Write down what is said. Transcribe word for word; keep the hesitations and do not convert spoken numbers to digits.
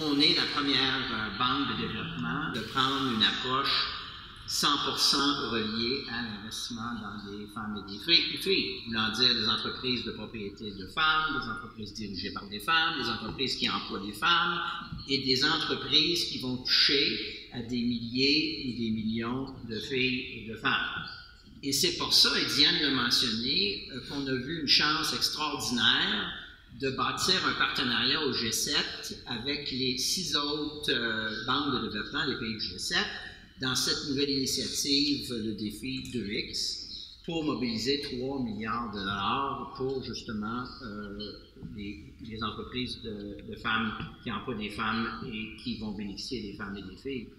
On est la première banque de développement de prendre une approche cent pour cent reliée à l'investissement dans les femmes et des filles, voulant dire des entreprises de propriété de femmes, des entreprises dirigées par des femmes, des entreprises qui emploient des femmes et des entreprises qui vont toucher à des milliers ou des millions de filles et de femmes. Et c'est pour ça, et Diane l'a mentionné, qu'on a vu une chance extraordinaire de bâtir un partenariat au G sept avec les six autres euh, banques de développement des pays du G sept dans cette nouvelle initiative, le Défi deux X, pour mobiliser trois milliards de dollars pour justement euh, les, les entreprises de, de femmes qui emploient des femmes et qui vont bénéficier des femmes et des filles.